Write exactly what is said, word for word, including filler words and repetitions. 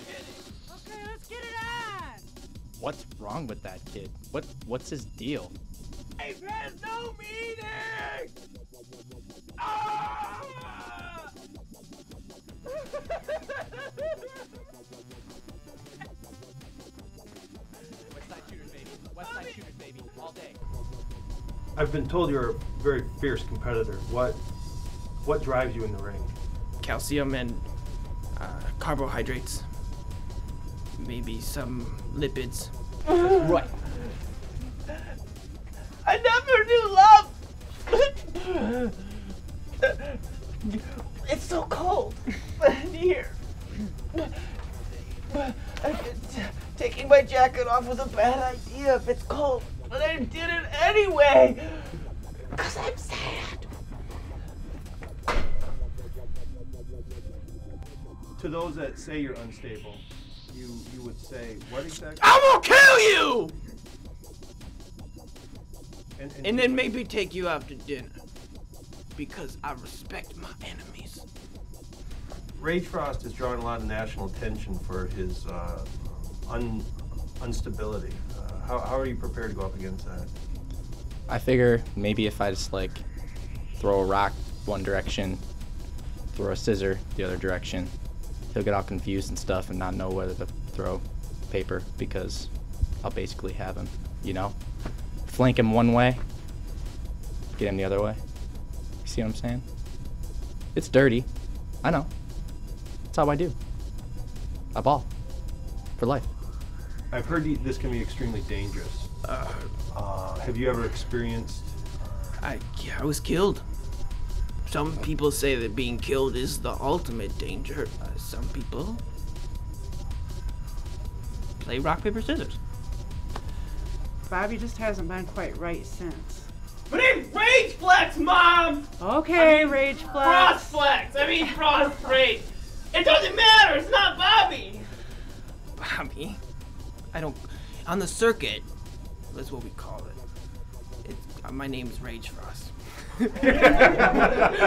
Okay, let's get it on. What's wrong with that kid? What what's his deal? Life has no meaning. Ah! Westside shooters, baby. Westside shooters, baby. All day. I've been told you're a very fierce competitor. What what drives you in the ring? Calcium and uh, carbohydrates. Maybe some lipids. Right. I never knew love! It's so cold in here. Taking my jacket off was a bad idea if it's cold. But I did it anyway! Because I'm sad! To those that say you're unstable, you, you would say, what exactly? I will kill you! And, and, and then maybe take you out to dinner. Because I respect my enemies. Rage Frost has drawn a lot of national attention for his uh, un instability. Uh, how, how are you prepared to go up against that? I figure maybe if I just like throw a rock one direction, throw a scissor the other direction, he'll get all confused and stuff and not know whether to throw paper because I'll basically have him, you know? Flank him one way, get him the other way. You see what I'm saying? It's dirty. I know. That's how I do. I ball. For life. I've heard this can be extremely dangerous. Uh, uh, have you ever experienced? I, I was killed. Some people say that being killed is the ultimate danger. Uh, some people play rock, paper, scissors. Bobby just hasn't been quite right since. But it's Rage Flex, Mom! Okay, I mean, Rage Flex. Frost Flex! I mean Frost Rage! It doesn't matter! It's not Bobby! Bobby? I don't... On the circuit, that's what we call it. It's, uh, my name is Rage Frost.